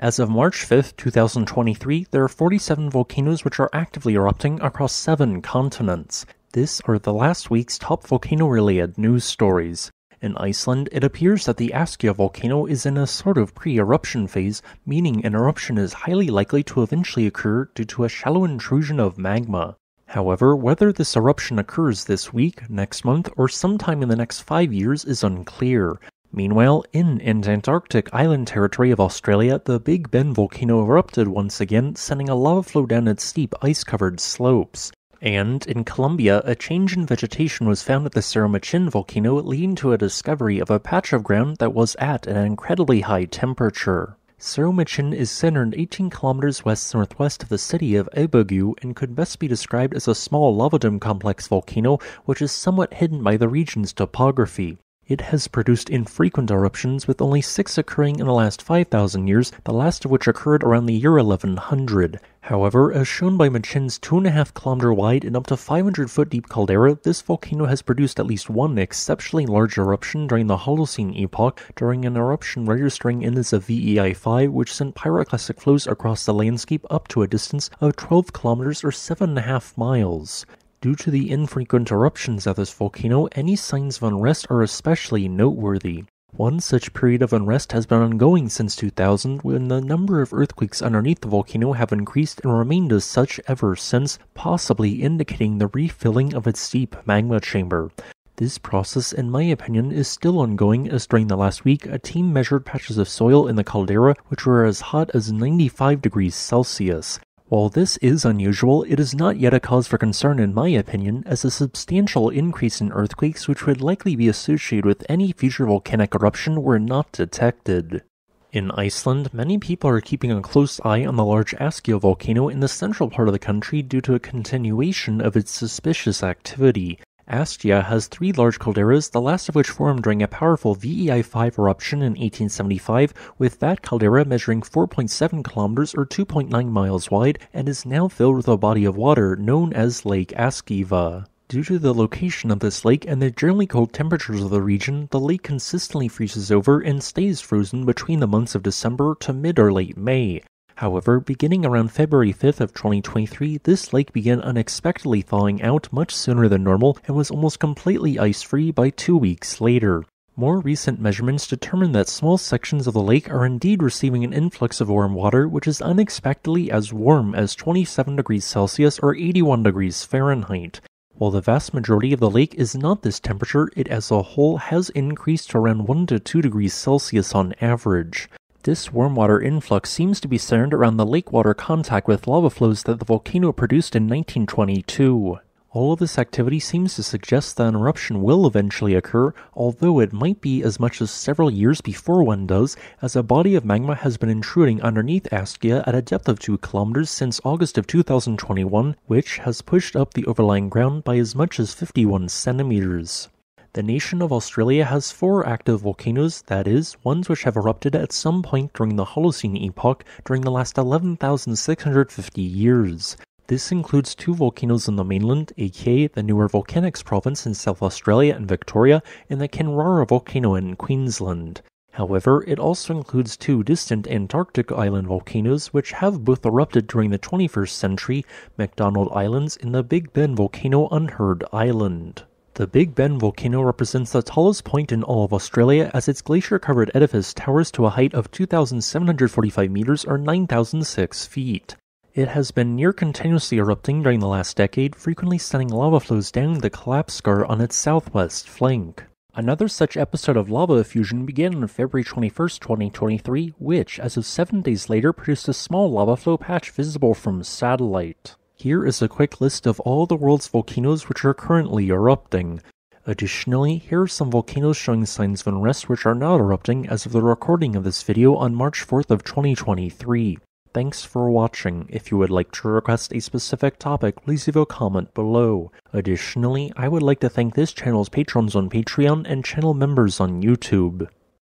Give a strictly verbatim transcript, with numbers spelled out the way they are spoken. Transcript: As of March fifth, two thousand twenty-three, there are forty-seven volcanoes which are actively erupting across seven continents. This are the last week's top volcano-related news stories. In Iceland, it appears that the Askja volcano is in a sort of pre-eruption phase, meaning an eruption is highly likely to eventually occur due to a shallow intrusion of magma. However, whether this eruption occurs this week, next month, or sometime in the next five years is unclear. Meanwhile, in Antarctic island territory of Australia, the Big Ben volcano erupted once again, sending a lava flow down its steep ice-covered slopes. And, in Colombia, a change in vegetation was found at the Cerro Machin volcano, leading to a discovery of a patch of ground that was at an incredibly high temperature. Cerro Machin is centered eighteen kilometers west-northwest of the city of Ebugu and could best be described as a small lava dome complex volcano which is somewhat hidden by the region's topography. It has produced infrequent eruptions, with only six occurring in the last five thousand years, the last of which occurred around the year eleven hundred. However, as shown by Machin's two point five kilometer wide and up to five hundred foot deep caldera, this volcano has produced at least one exceptionally large eruption during the Holocene epoch, during an eruption registering in as a V E I five, which sent pyroclastic flows across the landscape up to a distance of twelve kilometers or seven point five miles. Due to the infrequent eruptions of this volcano, any signs of unrest are especially noteworthy. One such period of unrest has been ongoing since two thousand, when the number of earthquakes underneath the volcano have increased and remained as such ever since, possibly indicating the refilling of its deep magma chamber. This process, in my opinion, is still ongoing, as during the last week, a team measured patches of soil in the caldera which were as hot as ninety-five degrees Celsius. While this is unusual, it is not yet a cause for concern in my opinion, as a substantial increase in earthquakes which would likely be associated with any future volcanic eruption were not detected. In Iceland, many people are keeping a close eye on the large Askja volcano in the central part of the country due to a continuation of its suspicious activity. Askja has three large calderas, the last of which formed during a powerful V E I five eruption in eighteen seventy-five, with that caldera measuring four point seven kilometers or two point nine miles wide and is now filled with a body of water known as Lake Askja. Due to the location of this lake and the generally cold temperatures of the region, the lake consistently freezes over and stays frozen between the months of December to mid or late May. However, beginning around February fifth of twenty twenty-three, this lake began unexpectedly thawing out much sooner than normal and was almost completely ice-free by two weeks later. More recent measurements determined that small sections of the lake are indeed receiving an influx of warm water, which is unexpectedly as warm as twenty-seven degrees Celsius or eighty-one degrees Fahrenheit. While the vast majority of the lake is not this temperature, it as a whole has increased to around one to two degrees Celsius on average. This warm water influx seems to be centered around the lake water contact with lava flows that the volcano produced in nineteen twenty-two. All of this activity seems to suggest that an eruption will eventually occur, although it might be as much as several years before one does, as a body of magma has been intruding underneath Askja at a depth of two kilometers since August of two thousand twenty-one, which has pushed up the overlying ground by as much as fifty-one centimeters. The nation of Australia has four active volcanoes, that is, ones which have erupted at some point during the Holocene epoch during the last eleven thousand six hundred fifty years. This includes two volcanoes on the mainland, aka the newer Volcanics province in South Australia and Victoria, and the Kinrara volcano in Queensland. However, it also includes two distant Antarctic island volcanoes which have both erupted during the twenty-first century, Macdonald Islands and the Big Ben volcano on Heard Island. The Big Ben volcano represents the tallest point in all of Australia, as its glacier-covered edifice towers to a height of two thousand seven hundred forty-five meters or nine thousand six feet. It has been near continuously erupting during the last decade, frequently sending lava flows down the collapse scar on its southwest flank. Another such episode of lava effusion began on February twenty-first, twenty twenty-three, which, as of seven days later, produced a small lava flow patch visible from satellite. Here is a quick list of all the world's volcanoes which are currently erupting. Additionally, here are some volcanoes showing signs of unrest which are not erupting as of the recording of this video on March fourth of twenty twenty-three. Thanks for watching. If you would like to request a specific topic, please leave a comment below. Additionally, I would like to thank this channel's patrons on Patreon and channel members on YouTube.